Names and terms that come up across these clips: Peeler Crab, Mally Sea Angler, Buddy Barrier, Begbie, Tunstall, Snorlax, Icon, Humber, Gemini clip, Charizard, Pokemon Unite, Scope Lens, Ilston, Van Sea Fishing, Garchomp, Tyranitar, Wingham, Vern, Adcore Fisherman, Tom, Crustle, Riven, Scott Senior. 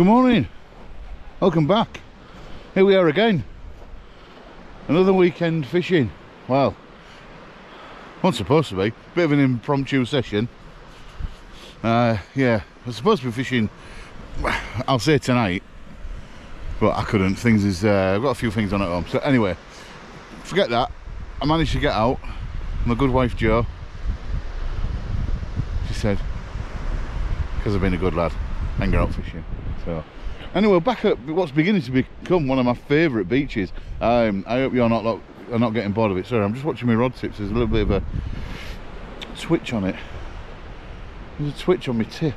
Good morning, welcome back. Here we are again, another weekend fishing. Well, wasn't supposed to be, bit of an impromptu session. Yeah, I was supposed to be fishing, I'll say tonight, but I couldn't. Things is I've got a few things on at home, so anyway, forget that. I managed to get out. My good wife Jo, she said, because I've been a good lad and go out fishing. So anyway, back at what's beginning to become one of my favourite beaches. I hope you're not getting bored of it. Sorry, I'm just watching my rod tips. There's a little bit of a twitch on it. There's a twitch on my tip.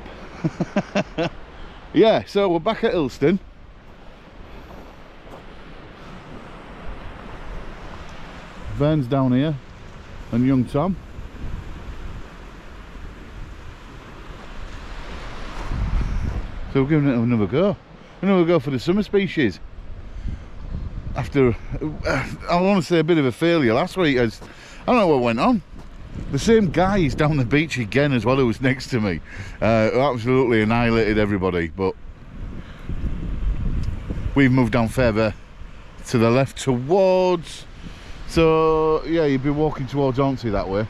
Yeah, so we're back at Ilston. Vern's down here and young Tom. So we're giving it another go. Another go for the summer species. After, I want to say, a bit of a failure last week. I don't know what went on. The same guy is down the beach again as well, who was next to me. Who absolutely annihilated everybody, but we've moved down further to the left towards... So, yeah, you'd be walking towards Auntie that way.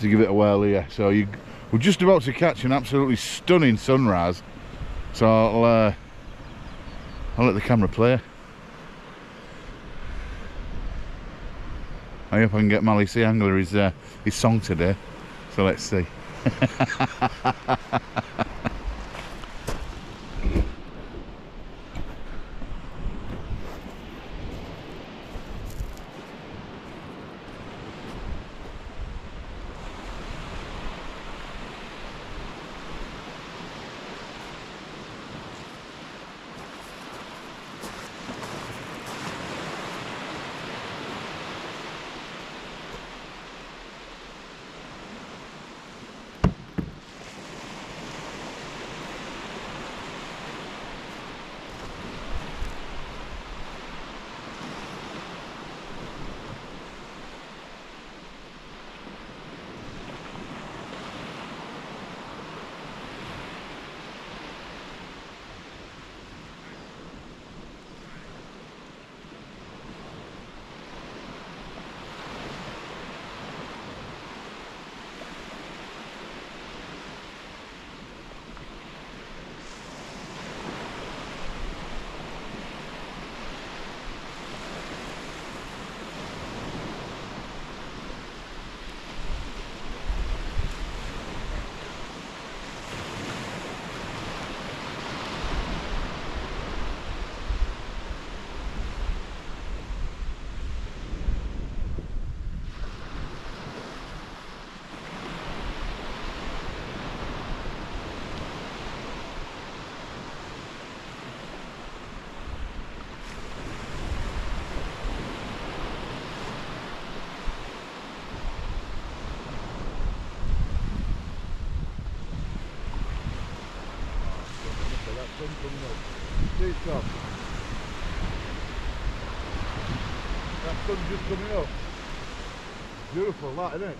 To give it a whirl here. So you... We're just about to catch an absolutely stunning sunrise, so I'll let the camera play. I hope I can get Mally Sea Angler his song today, so let's see. That sun's just coming up. Beautiful, that, isn't it?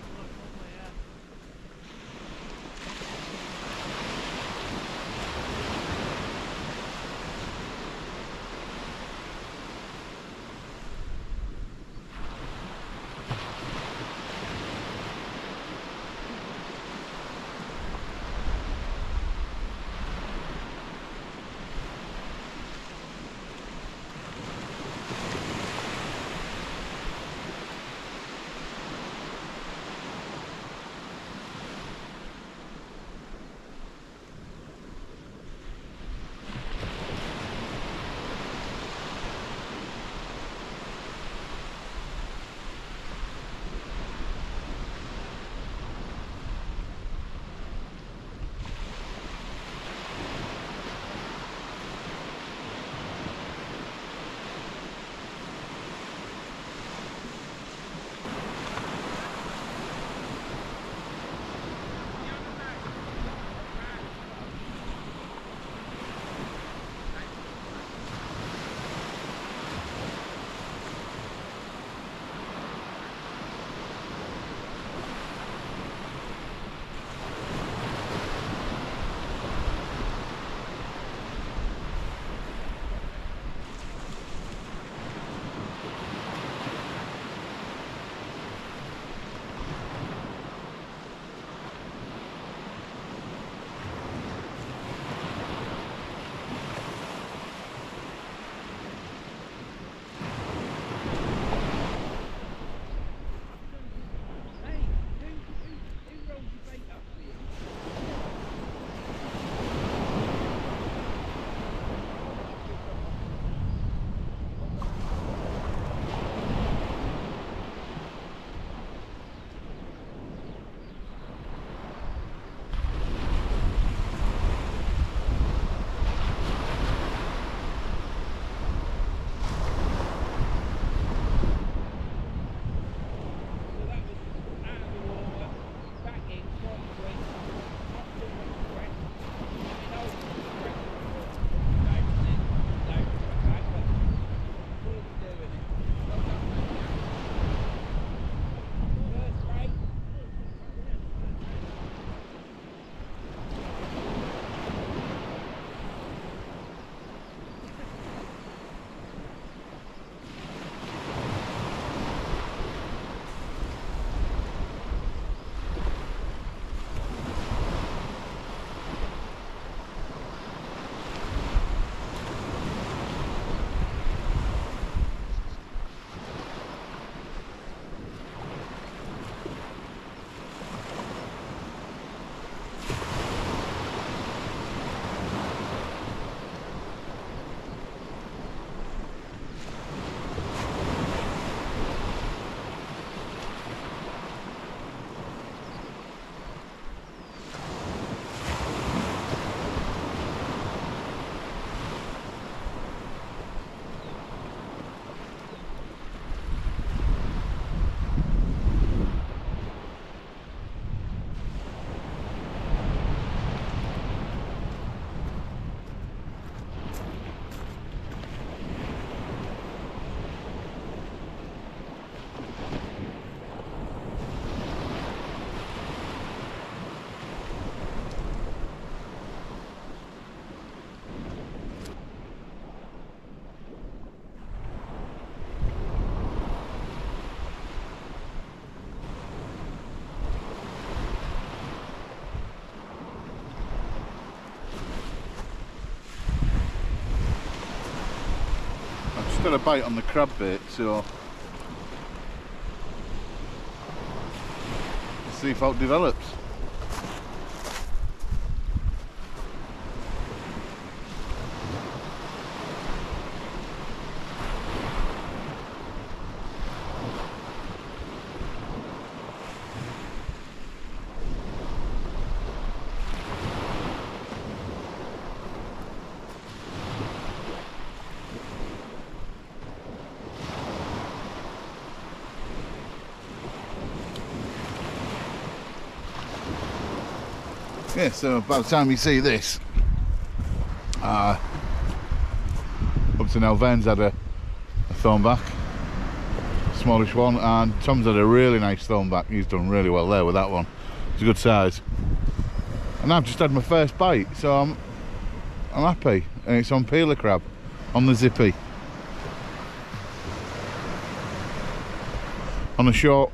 just got a bite on the crab bait, so let's see if it develops. Yeah, so by the time you see this, up to now Vern's had a thornback, smallish one, and Tom's had a really nice thornback. He's done really well there with that one. It's a good size. And I've just had my first bite, so I'm happy. And it's on peeler crab, on the zippy. On a short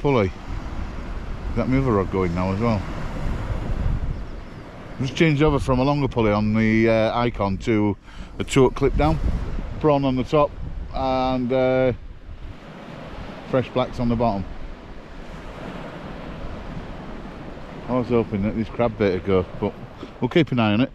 pulley. Is that my other rod going now as well? Just changed over from a longer pulley on the Icon to a tote clip down, prawn on the top and fresh blacks on the bottom. I was hoping that this crab bait would go, but we'll keep an eye on it.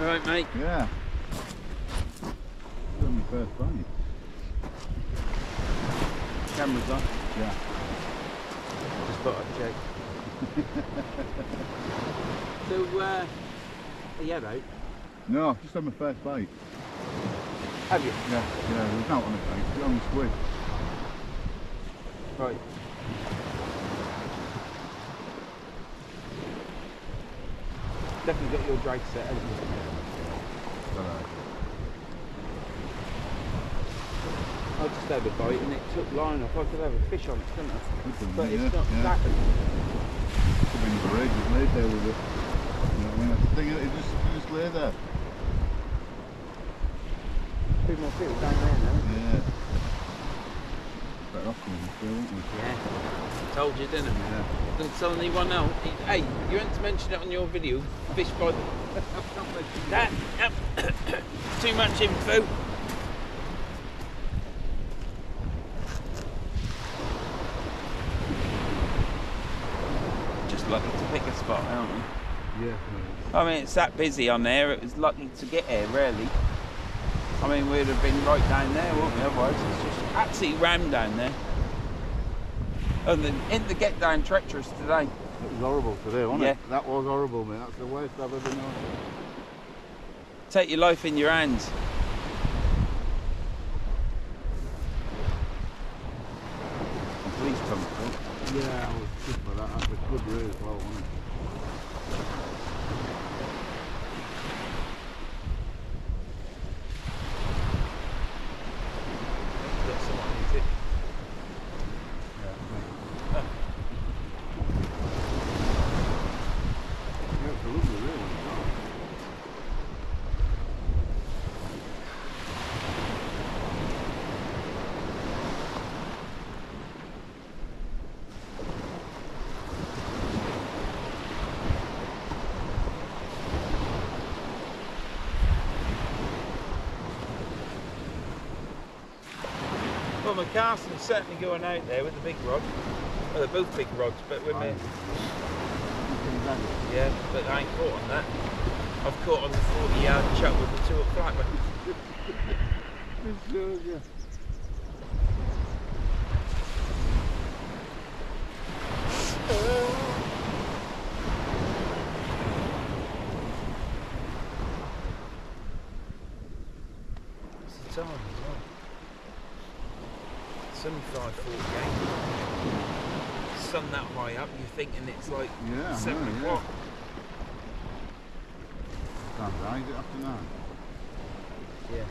Alright, mate. Yeah. It's only my first bite. Camera's on? Yeah. Just thought I'd check. So, are you out? No, I've just had my first bite. Have you? Yeah, there's not on it, mate. It's on the squid. Right. Definitely got your drag set, haven't you? I just had a bite and it took line off. I could have a fish on it, couldn't I? But it's not that. Could be another egg that laid there with it. You know what I mean? I think it just lay there. Two more people down there now. Yeah. Better off coming through, aren't we? Yeah. I told you, didn't I? Yeah. Didn't tell anyone else. Hey, you meant to mention it on your video. Fish by the... That, yep. Too much info. Just lucky to pick a spot, aren't we? Yeah. I mean, it's that busy on there. It was lucky to get here, really. I mean, we'd have been right down there, wouldn't we? Otherwise, it's just absolutely rammed down there. And then in the get down, treacherous today. It was horrible today, wasn't it? That was horrible, mate. That's the worst I've ever known. Take your life in your hands. Please come through. Yeah, I was good for that. That was a good route as well, wasn't it? Well, Carson's certainly going out there with the big rod. Well, they're both big rods, but with me. Yeah, but I ain't caught on that. I've caught on the 40-yard chuck with the 2 o'clock. It's the time as well. 75:48. Sun that high up, you're thinking it's like 7 o'clock. Damn right, is it after 9? Yeah.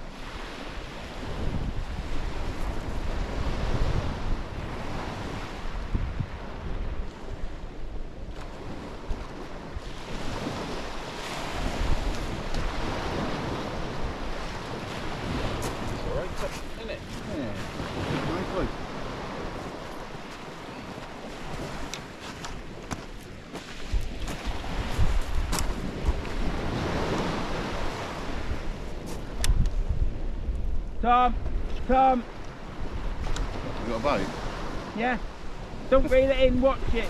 Tom, Tom. You got a bite? Yeah. Don't reel it in, watch it.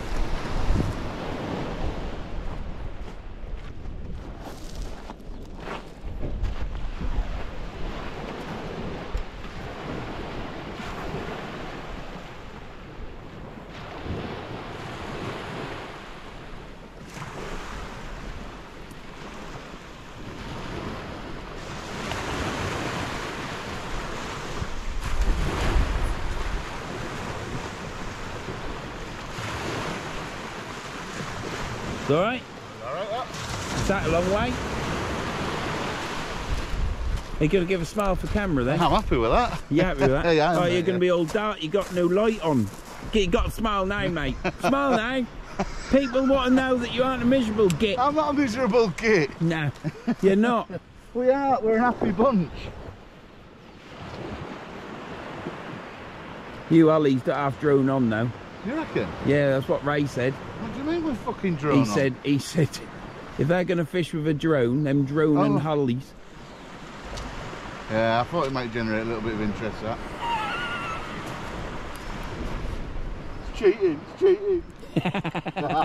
It's alright? Alright up. Is that a long way? You're going to give a smile for camera then? I'm happy with that. You're happy with that? Yeah, you're going to be all dark, you got no light on. You got to smile now, mate. Smile now. People want to know that you aren't a miserable git. I'm not a miserable git. No, you're not. We are, we're a happy bunch. You Ollie's that I've drawn on now. You reckon? Yeah, that's what Ray said. What do you mean with fucking drone? He said, if they're going to fish with a drone, them drone and hullies. Yeah, I thought it might generate a little bit of interest, that. It's cheating, it's cheating.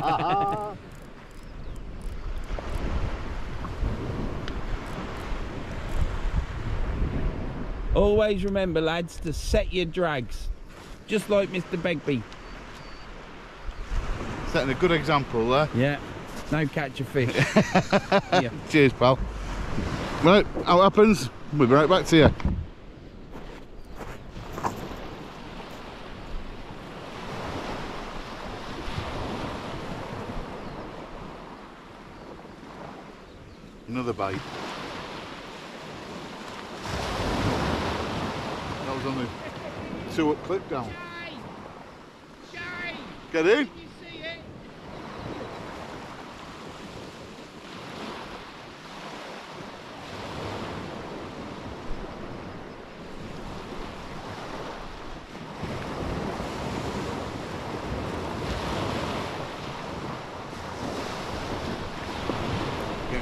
Always remember, lads, to set your drags, just like Mr. Begbie. Setting a good example there. Yeah. Now catch a fish. Yeah. Cheers, pal. Right, how it happens, we'll be right back to you. Another bite. was on the 2-up clip down. Get in.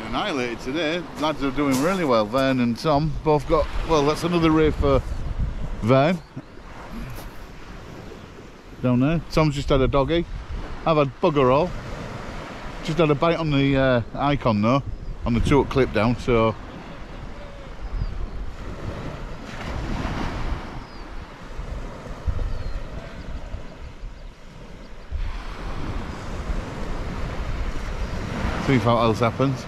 Annihilated today. Lads are doing really well. Vern and Tom both got, well, that's another reef for Vern down there. Tom's just had a doggy. I've had bugger all. Just had a bite on the Icon though, on the 2-up clip down. So see if what else happens.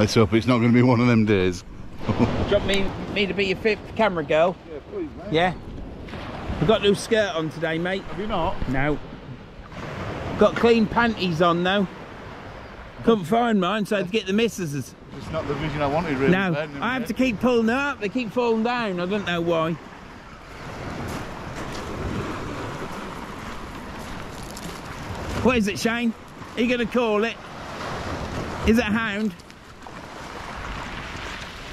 Let's hope it's not going to be one of them days. Drop me to be your fifth camera girl. Yeah, please, mate. Yeah. I've got a new skirt on today, mate. Have you not? No. Got clean panties on though. Couldn't find mine, so I had to get the missus. It's not the vision I wanted, really. No, I have to keep pulling them up. They keep falling down. I don't know why. What is it, Shane? Are you going to call it? Is it a hound?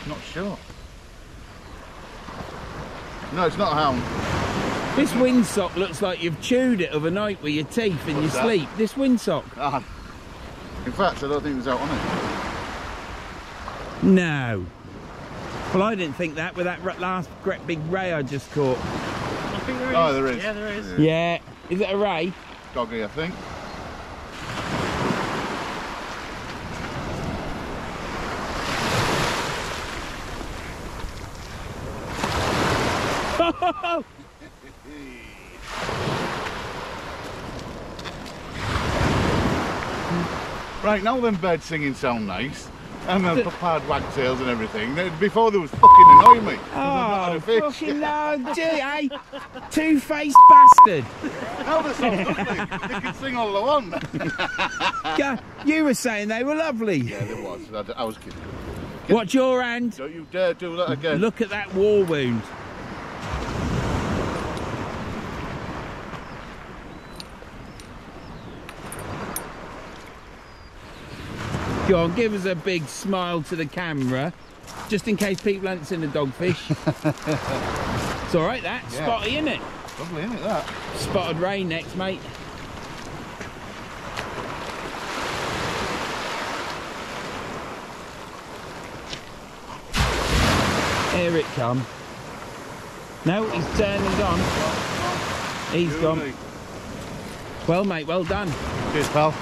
Not sure. No, it's not a hound. This windsock looks like you've chewed it overnight with your teeth in your sleep. This windsock. Ah. In fact, I don't think it was out on it. No. Well, I didn't think that with that last big ray I just caught. I think there is. Oh, there is. Yeah, there is. Yeah. Is it a ray? Doggy, I think. Right, now them birds singing sound nice, and them papad wagtails and everything. Before they was fucking annoying me. Oh, fucking no, gee, eh? Two-faced bastard. No, they sound lovely. They can sing all they want. You were saying they were lovely. Yeah, they was. I was kidding. Watch your hand. Don't you dare do that again. Look at that war wound. Go on, give us a big smile to the camera, just in case people haven't seen the dogfish. It's all right, that. Yeah. Spotty, isn't it? Lovely, isn't it, that? Spotted ray next, mate. Here it comes. No, he's turned and gone. He's gone. Well, mate, well done. Cheers, pal.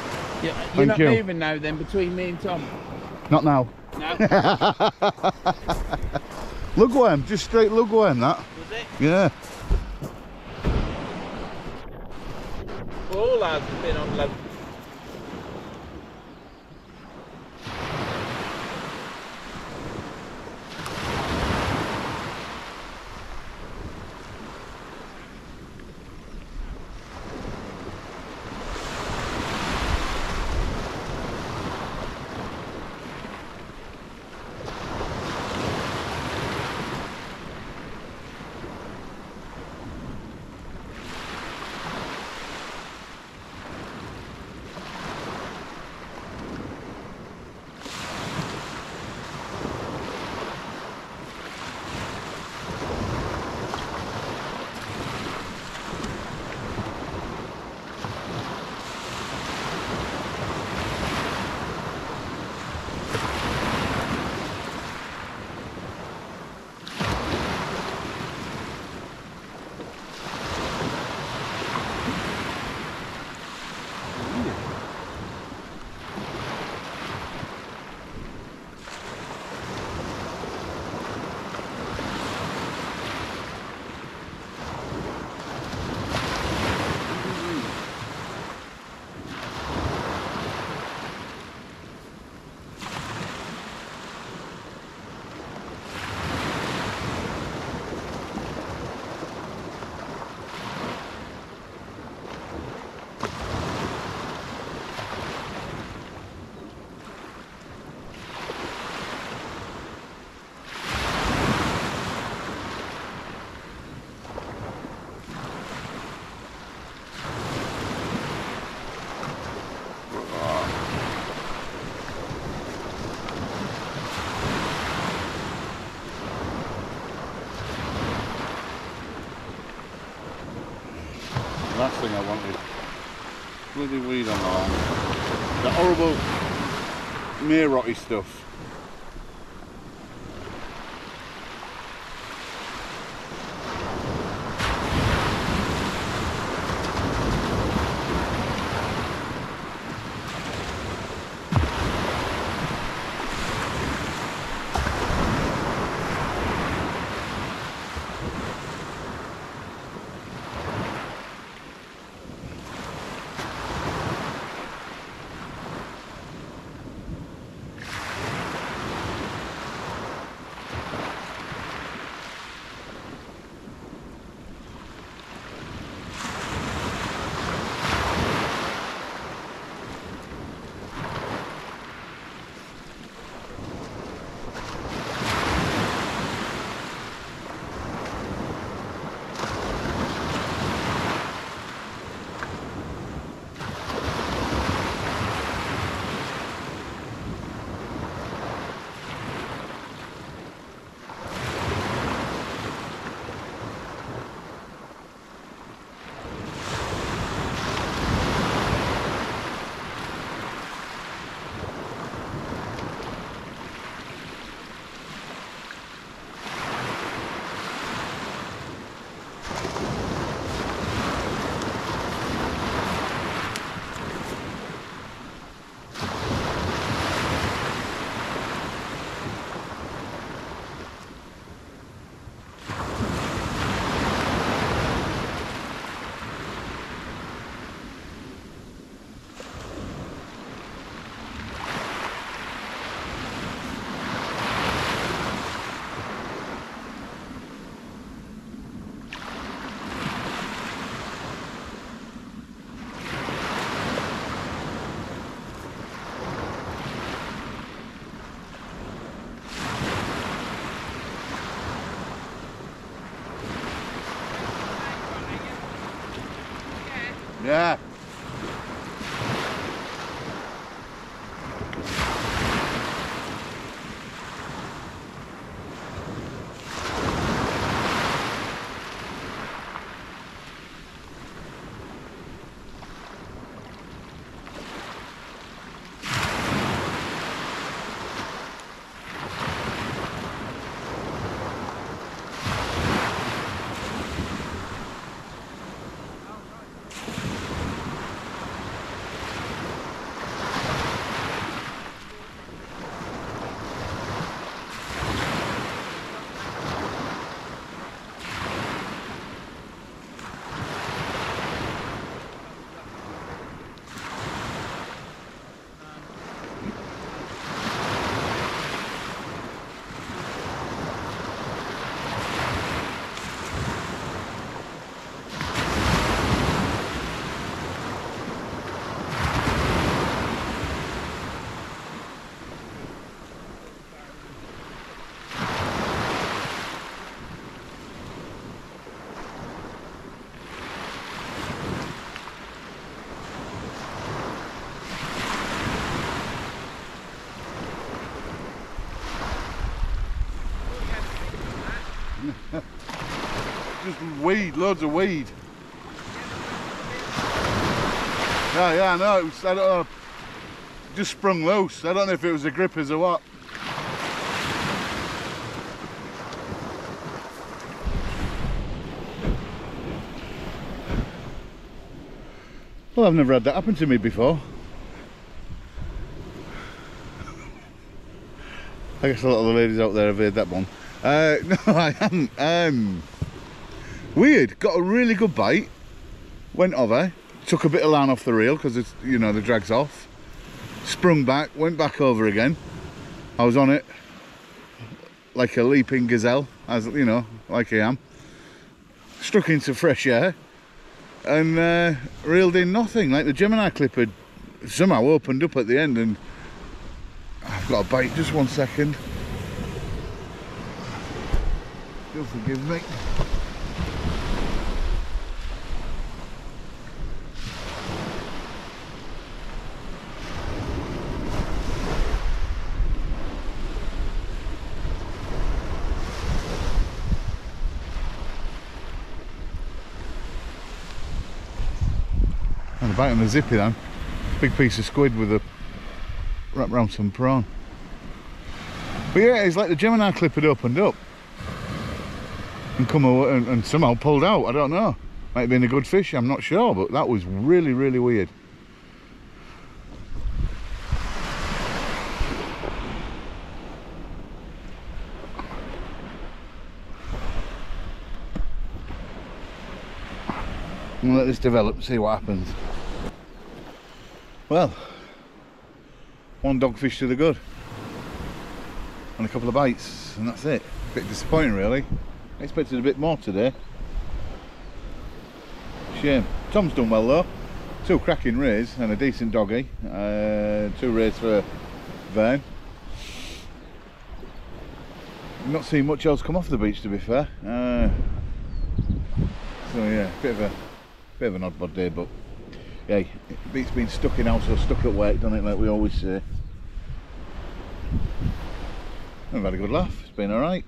You're not moving now then, between me and Tom? Not now. No. Lugworm, just straight lugworm that. Was it? Yeah. All lads have been on lug. Last thing I wanted. Bloody weed on the arm. That horrible meerrotty stuff. Yeah. Just weed, loads of weed. Yeah, yeah, I know. It was, I don't know. It just sprung loose. I don't know if it was the grippers or what. Well, I've never had that happen to me before. I guess a lot of the ladies out there have heard that one. No, I haven't. Weird, got a really good bite, went over, took a bit of line off the reel because it's, you know, the drag's off, sprung back, went back over again. I was on it like a leaping gazelle, as you know, like I am. Struck into fresh air and reeled in nothing. Like the Gemini clip had somehow opened up at the end, and I've got a bite. Just 1 second. You'll forgive me. And a bite on the zippy then. Big piece of squid with a wrap around some prawn. But yeah, it's like the Gemini clip had opened up and come away and somehow pulled out. I don't know, might have been a good fish, I'm not sure, but that was really, really weird. I'm gonna let this develop, see what happens. Well, one dogfish to the good and a couple of bites, and that's it. A bit disappointing really. I expected a bit more today. Shame. Tom's done well though. 2 cracking rays and a decent doggy. 2 rays for Vern. Not seen much else come off the beach, to be fair. So yeah, bit of an oddbod day, but yeah, it beats being stuck in house or stuck at work, doesn't it? Like we always say. I've had a good laugh. It's been all right.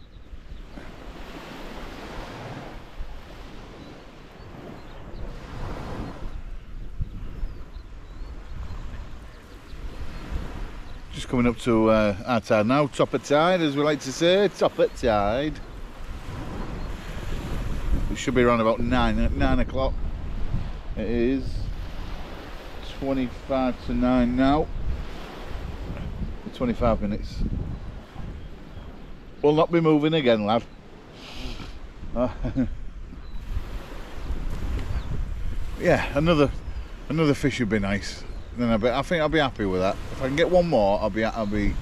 Just coming up to our tide now, top of tide, as we like to say, top of tide. It should be around about 9 o'clock. It is 25 to 9 now. 25 minutes. We'll not be moving again, lad. Yeah, another fish would be nice. Then I think I'll be happy with that. If I can get one more, I'll be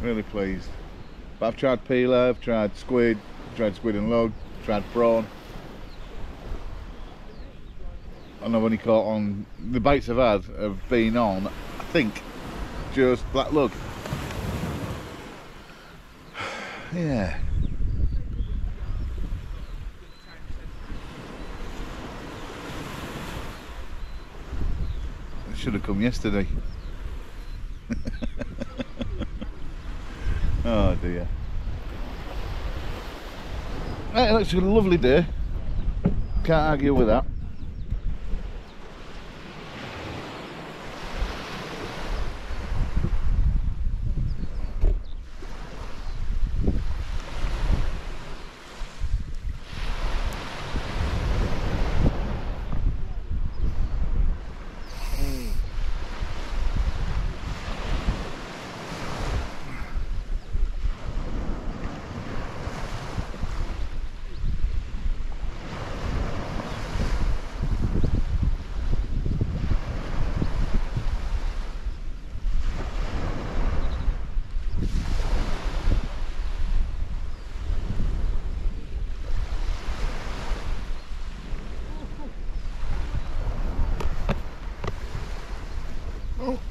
really pleased. But I've tried peeler, I've tried squid and log, tried prawn, and I've only caught on the bites I've had have been on, I think, just black lug. Yeah. Should have come yesterday. Oh dear. Hey, it looks like a lovely day. Can't argue with that.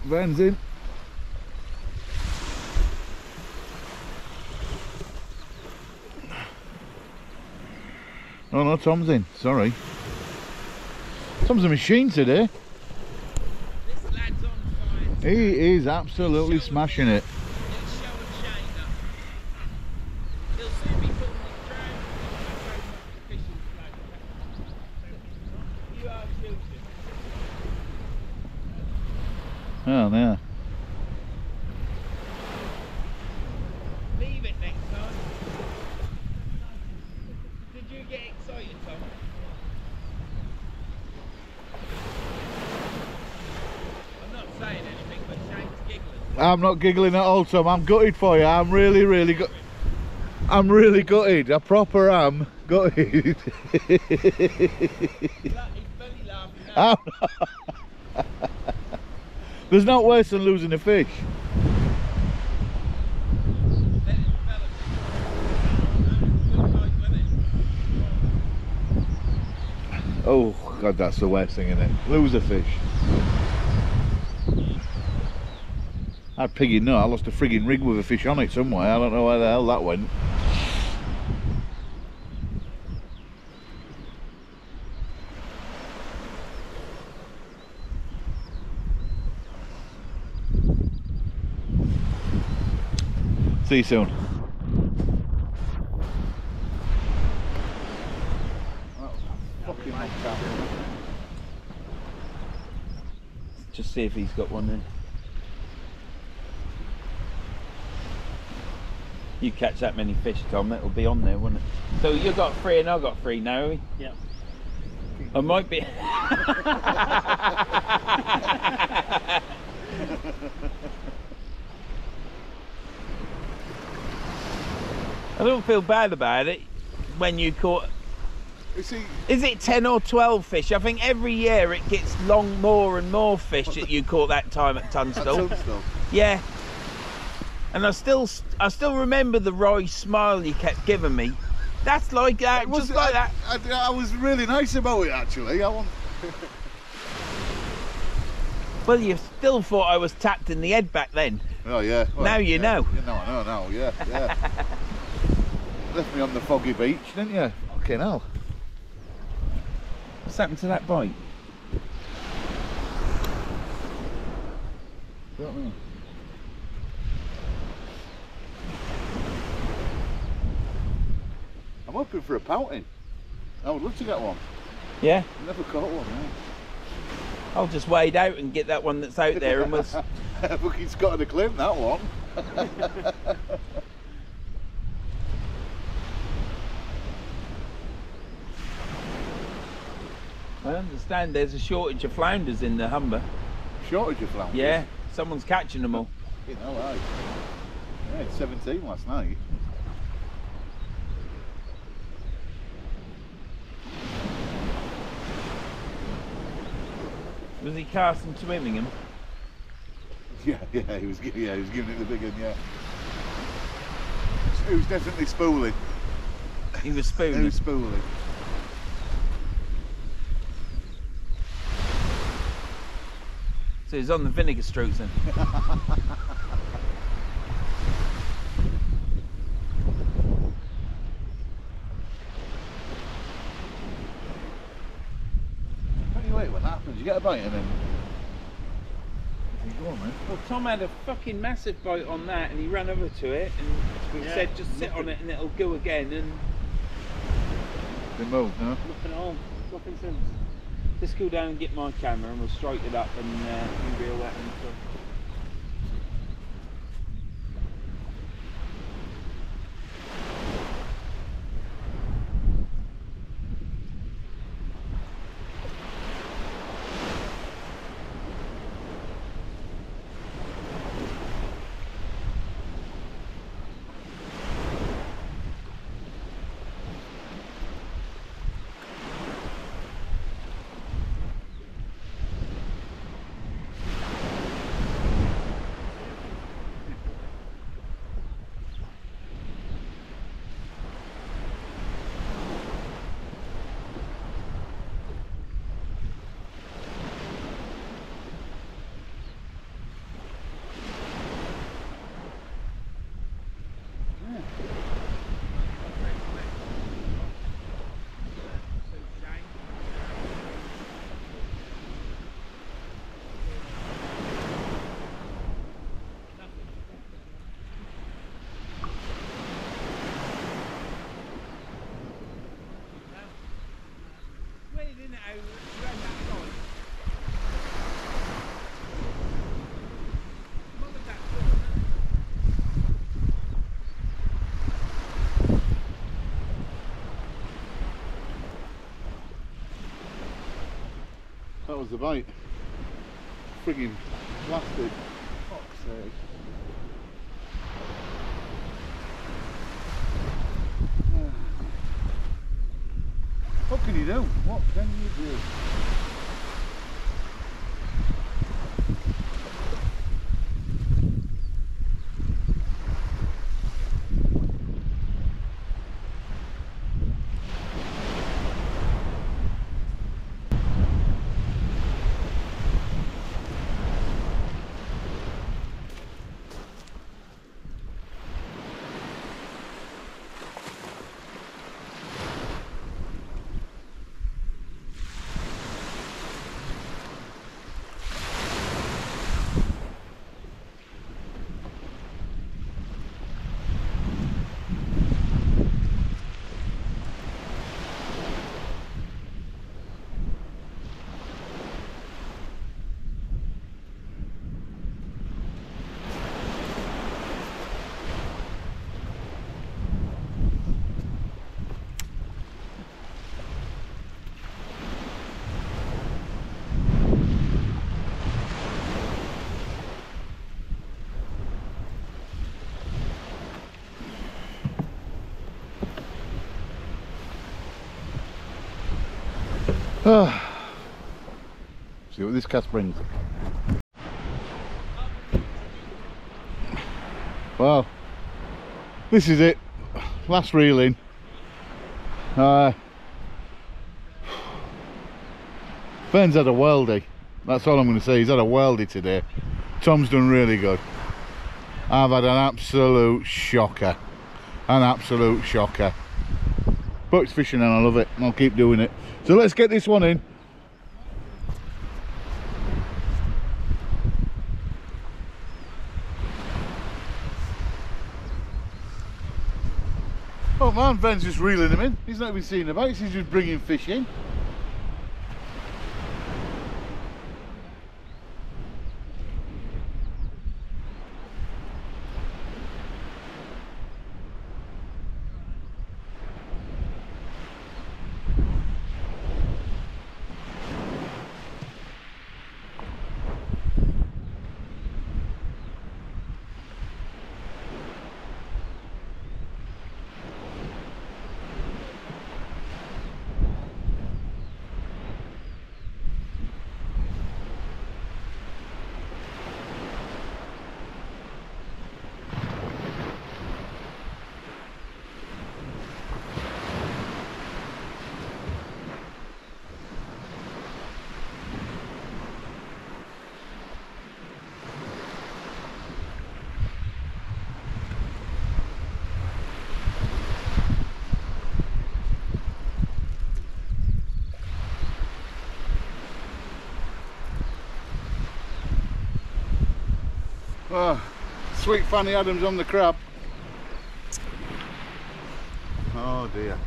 Vern's in. Oh no, Tom's in, sorry. Tom's a machine today. This lad's on fire. He is absolutely smashing it. Oh no. Leave it next time. Did you get excited, Tom? I'm not saying anything, but Shane's giggling. I'm not giggling at all, Tom. I'm gutted for you. I'm really gutted. I proper am gutted. He's belly laughing now. There's not worse than losing a fish. Oh God, that's the worst thing, isn't it? Lose a fish. I'd piggy nut, I lost a frigging rig with a fish on it somewhere. I don't know where the hell that went. See you soon. Just see if he's got one there. You catch that many fish, Tom, it'll be on there, won't it? So you've got three and I've got three now, have we? Yeah. I might be... I don't feel bad about it when you caught... Is it 10 or 12 fish? I think every year it gets more and more fish that you caught that time at Tunstall. At Tunstall? Yeah. And I still remember the wry smile you kept giving me. That's like that, just like that. I was really nice about it, actually. Well, you still thought I was tapped in the head back then. Oh, yeah. Well, now you know. Yeah, no, I know now, yeah. Left me on the foggy beach, didn't you? Fucking hell. What's happened to that bite? Don't know. I'm hoping for a pouting. I would love to get one. Yeah? I've never caught one, yeah. I'll just wade out and get that one that's out there and we'll... Look, he's got to claim that one. I understand there's a shortage of flounders in the Humber. Shortage of flounders? Yeah, someone's catching them all. You know, right. I had 17 last night. Was he casting to Wingham? Yeah, he was giving it the big one, yeah. He was definitely spooling. He was spooling? He was spooling. So he's on the vinegar strokes then. Anyway, what happens? You get a bite and then Go on, man. Well, Tom had a fucking massive boat on that, and he ran over to it, and we said, just sit on it, and it'll go again, and... Didn't move, huh? Nothing at all. Nothing since. Let's go down and get my camera, and we'll strike it up, and you reel that and stuff. That was the bait. Friggin' plastic. Fuck's sake. What can you do? What can you do? See what this cast brings. Well, this is it. Last reel in. Vern's had a worldie. That's all I'm going to say. He's had a worldie today. Tom's done really good. I've had an absolute shocker. An absolute shocker. But it's fishing and I love it, and I'll keep doing it. So let's get this one in. Oh man, Ben's just reeling him in. He's not even seeing the baits, he's just bringing fish in. Sweet Fanny Adams on the crab. Oh dear.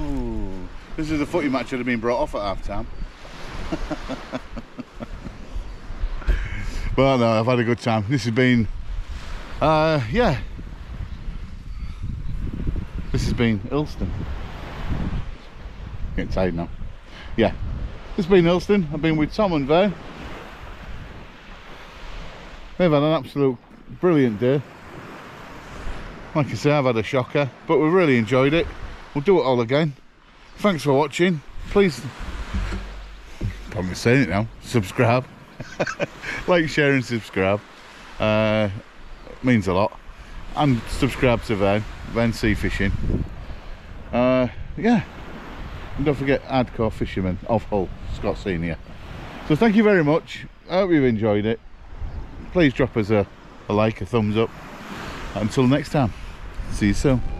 Ooh. This is a footy match that had been brought off at half time. Well, no, I've had a good time. This has been, yeah. This has been Ilston. Getting tired now. Yeah. This has been Ilston. I've been with Tom and Vern. They've had an absolute brilliant day. Like I say, I've had a shocker, but we really enjoyed it. We'll do it all again. Thanks for watching. Please, probably saying it now, subscribe. Like, share and subscribe. Means a lot. And subscribe to Van Sea Fishing. Yeah. And don't forget Adcore Fisherman of Hull, Scott Senior. So thank you very much. I hope you've enjoyed it. Please drop us a like, a thumbs up. Until next time. See you soon.